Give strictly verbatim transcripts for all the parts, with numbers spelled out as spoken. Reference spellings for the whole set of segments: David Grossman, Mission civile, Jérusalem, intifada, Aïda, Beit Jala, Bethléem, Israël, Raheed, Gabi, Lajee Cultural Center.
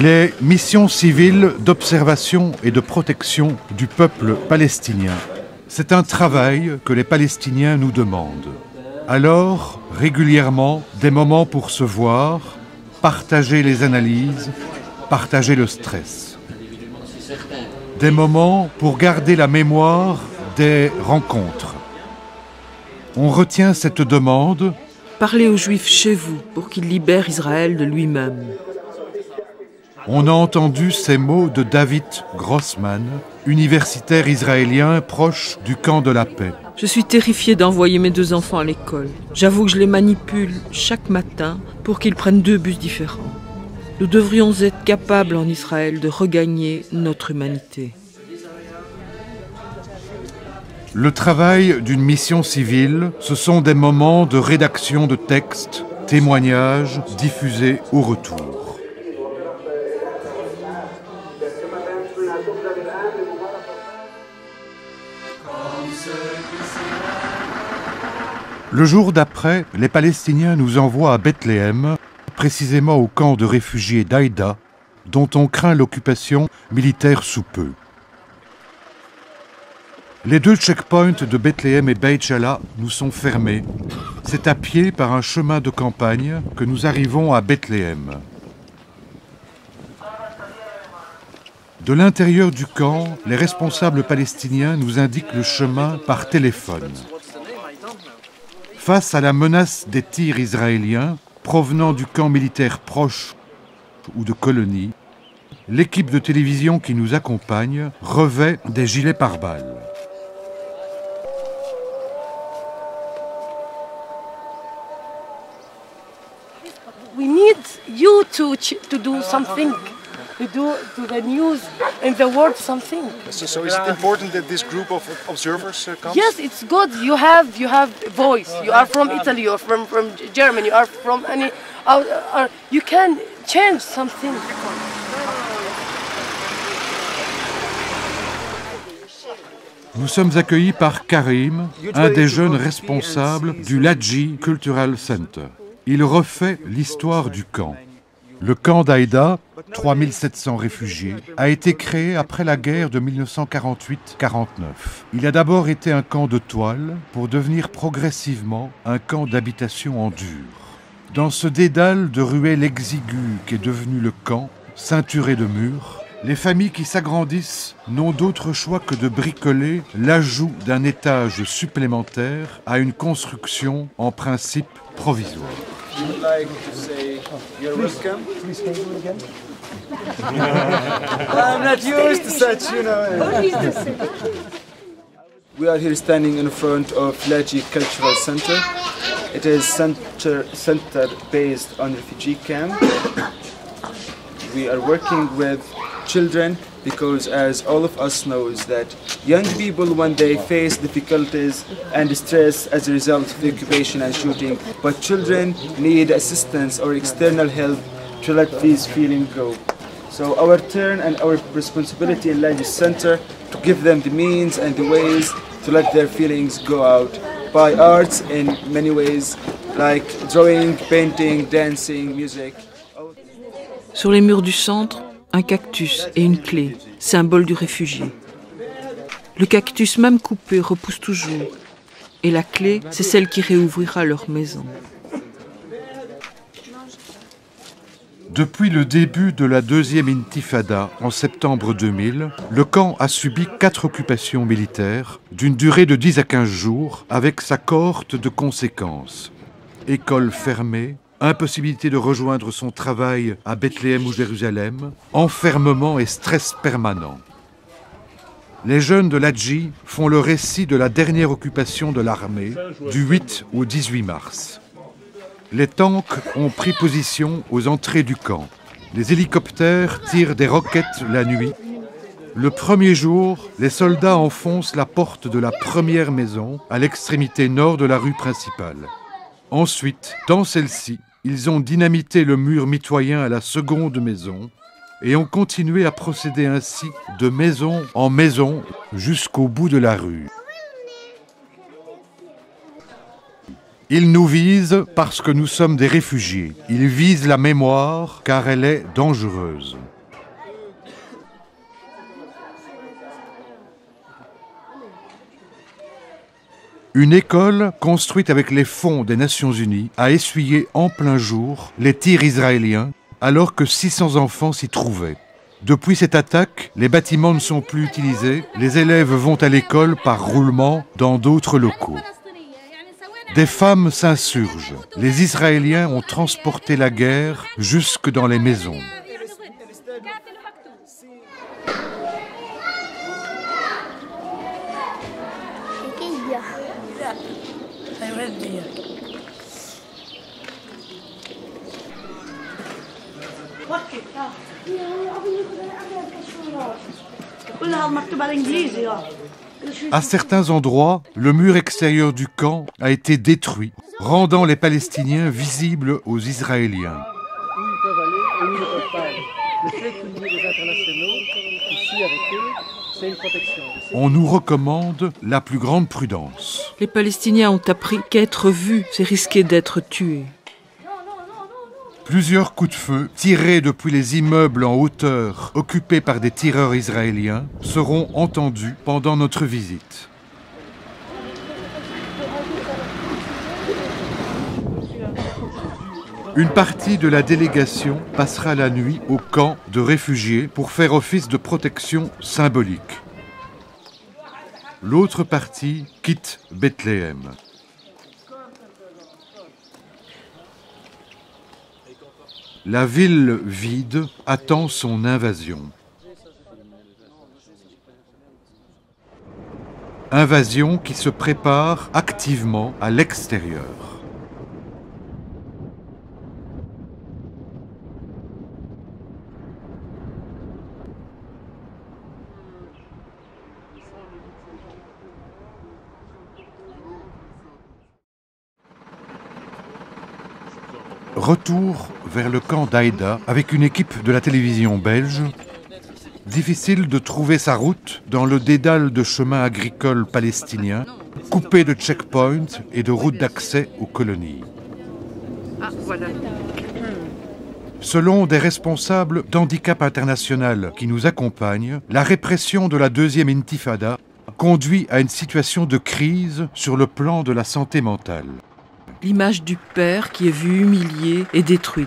les missions civiles d'observation et de protection du peuple palestinien. C'est un travail que les Palestiniens nous demandent. Alors, régulièrement, des moments pour se voir, partager les analyses, partager le stress. Des moments pour garder la mémoire des rencontres. On retient cette demande. Parlez aux Juifs chez vous pour qu'ils libèrent Israël de lui-même. On a entendu ces mots de David Grossman, universitaire israélien proche du camp de la paix. Je suis terrifié d'envoyer mes deux enfants à l'école. J'avoue que je les manipule chaque matin pour qu'ils prennent deux bus différents. Nous devrions être capables en Israël de regagner notre humanité. Le travail d'une mission civile, ce sont des moments de rédaction de textes, témoignages diffusés au retour. Le jour d'après, les Palestiniens nous envoient à Bethléem, précisément au camp de réfugiés d'Aïda, dont on craint l'occupation militaire sous peu. Les deux checkpoints de Bethléem et Beit Jala nous sont fermés. C'est à pied par un chemin de campagne que nous arrivons à Bethléem. De l'intérieur du camp, les responsables palestiniens nous indiquent le chemin par téléphone. Face à la menace des tirs israéliens provenant du camp militaire proche ou de colonies, l'équipe de télévision qui nous accompagne revêt des gilets pare-balles. We need you to to do something, to do to the news and the world something. So, so is it important that this group of observers uh, comes? Yes, it's good. You have you have voice. You are from Italy, you are from from Germany, you are from any. Or, or you can change something. Nous sommes accueillis par Karim, un des jeunes responsables du Lajee Cultural Center. Il refait l'histoire du camp. Le camp d'Aïda, trois mille sept cents réfugiés, a été créé après la guerre de mille neuf cent quarante-huit quarante-neuf. Il a d'abord été un camp de toile pour devenir progressivement un camp d'habitation en dur. Dans ce dédale de ruelles exiguës qu'est devenu le camp, ceinturé de murs, les familles qui s'agrandissent n'ont d'autre choix que de bricoler l'ajout d'un étage supplémentaire à une construction en principe provisoire. We are here standing in front of Lajee Cultural Center. It is center center based on refugee camp. We are working with children because, as all of us knows, that young people when they face difficulties and stress as a result of the occupation and shooting, but children need assistance or external help to let these feelings go. So our turn and our responsibility in Lajee Center to give them the means and the ways to let their feelings go out by arts in many ways, like drawing, painting, dancing, music. Sur les murs du centre, un cactus et une clé, symbole du réfugié. Le cactus, même coupé, repousse toujours. Et la clé, c'est celle qui réouvrira leur maison. Depuis le début de la deuxième intifada, en septembre deux mille, le camp a subi quatre occupations militaires, d'une durée de dix à quinze jours, avec sa cohorte de conséquences. Écoles fermées, impossibilité de rejoindre son travail à Bethléem ou Jérusalem, enfermement et stress permanent. Les jeunes de Lajee font le récit de la dernière occupation de l'armée, du huit au dix-huit mars. Les tanks ont pris position aux entrées du camp. Les hélicoptères tirent des roquettes la nuit. Le premier jour, les soldats enfoncent la porte de la première maison à l'extrémité nord de la rue principale. Ensuite, dans celle-ci, ils ont dynamité le mur mitoyen à la seconde maison et ont continué à procéder ainsi de maison en maison jusqu'au bout de la rue. Ils nous visent parce que nous sommes des réfugiés. Ils visent la mémoire car elle est dangereuse. Une école construite avec les fonds des Nations Unies a essuyé en plein jour les tirs israéliens alors que six cents enfants s'y trouvaient. Depuis cette attaque, les bâtiments ne sont plus utilisés, les élèves vont à l'école par roulement dans d'autres locaux. Des femmes s'insurgent. Les Israéliens ont transporté la guerre jusque dans les maisons. À certains endroits, le mur extérieur du camp a été détruit, rendant les Palestiniens visibles aux Israéliens. On nous recommande la plus grande prudence. Les Palestiniens ont appris qu'être vus, c'est risquer d'être tués. Plusieurs coups de feu tirés depuis les immeubles en hauteur occupés par des tireurs israéliens seront entendus pendant notre visite. Une partie de la délégation passera la nuit au camp de réfugiés pour faire office de protection symbolique. L'autre partie quitte Bethléem. La ville vide attend son invasion. Invasion qui se prépare activement à l'extérieur. Retour vers le camp d'Aïda avec une équipe de la télévision belge. Difficile de trouver sa route dans le dédale de chemins agricoles palestiniens, coupé de checkpoints et de routes d'accès aux colonies. Ah, voilà. Selon des responsables d'Handicap International qui nous accompagnent, la répression de la deuxième intifada conduit à une situation de crise sur le plan de la santé mentale. L'image du père qui est vu humilié et détruite.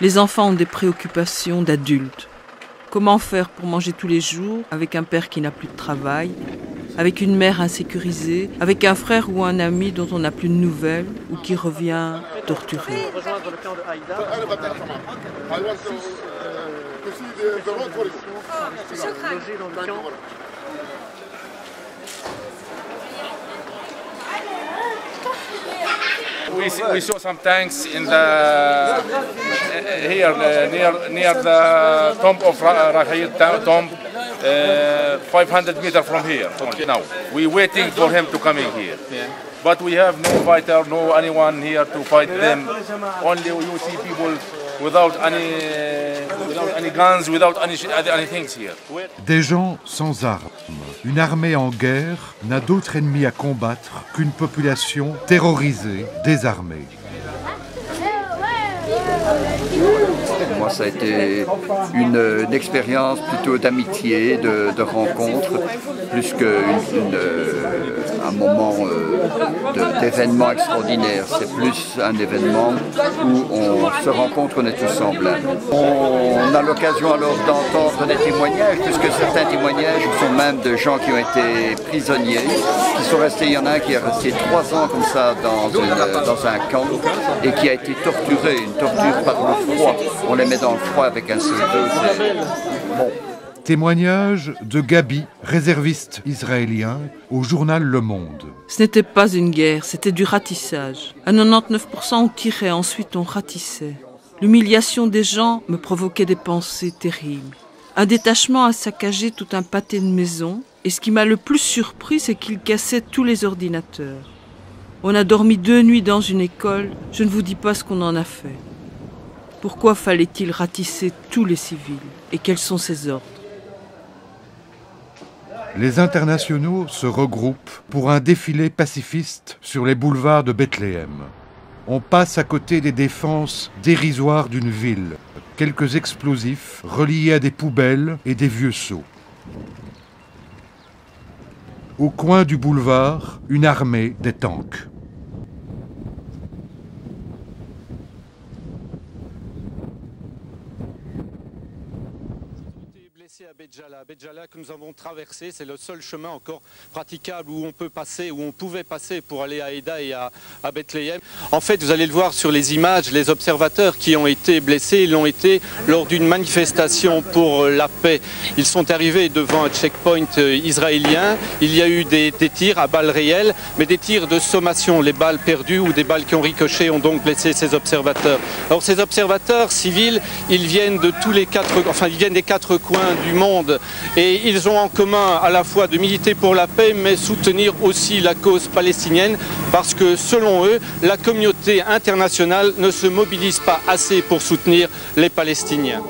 Les enfants ont des préoccupations d'adultes. Comment faire pour manger tous les jours avec un père qui n'a plus de travail, avec une mère insécurisée, avec un frère ou un ami dont on n'a plus de nouvelles ou qui revient torturé. We see, we saw some tanks in the here near near the tomb of Raheed tomb, uh, five hundred meters from here. Okay. Now we waiting for him to come in here, but we have no fighter, no anyone here to fight them. Only you see people without any without any guns, without any any things here. Des gens sans armes. Une armée en guerre n'a d'autre ennemi à combattre qu'une population terrorisée, désarmée. Moi, ça a été une, une expérience plutôt d'amitié, de, de rencontre, plus qu'un moment euh, d'événement extraordinaire. C'est plus un événement où on se rencontre, on est tous semblables. On a l'occasion alors d'entendre des témoignages, puisque certains témoignages sont même de gens qui ont été prisonniers, qui sont restés, il y en a un qui est resté trois ans comme ça dans, une, dans un camp et qui a été torturé, une torture par le froid. On les met dans le froid avec un seul bon. Témoignage de Gabi, réserviste israélien, au journal Le Monde. Ce n'était pas une guerre, c'était du ratissage. À quatre-vingt-dix-neuf pour cent on tirait, ensuite on ratissait. L'humiliation des gens me provoquait des pensées terribles. Un détachement a saccagé tout un pâté de maisons, et ce qui m'a le plus surpris, c'est qu'il cassait tous les ordinateurs. On a dormi deux nuits dans une école, je ne vous dis pas ce qu'on en a fait. Pourquoi fallait-il ratisser tous les civils? Et quels sont ses ordres? les internationaux se regroupent pour un défilé pacifiste sur les boulevards de Bethléem. On passe à côté des défenses dérisoires d'une ville, quelques explosifs reliés à des poubelles et des vieux seaux. Au coin du boulevard, une armée des tanks. À Beit Jala. Beit Jala que nous avons traversé, c'est le seul chemin encore praticable où on peut passer, où on pouvait passer pour aller à Aïda et à, à Bethléem. En fait, vous allez le voir sur les images, les observateurs qui ont été blessés, ils l'ont été lors d'une manifestation pour la paix. Ils sont arrivés devant un checkpoint israélien, il y a eu des, des tirs à balles réelles, mais des tirs de sommation, les balles perdues ou des balles qui ont ricoché ont donc blessé ces observateurs. Alors ces observateurs civils, ils viennent de tous les quatre, enfin ils viennent des quatre coins du monde et ils ont en commun à la fois de militer pour la paix mais soutenir aussi la cause palestinienne parce que selon eux la communauté internationale ne se mobilise pas assez pour soutenir les Palestiniens.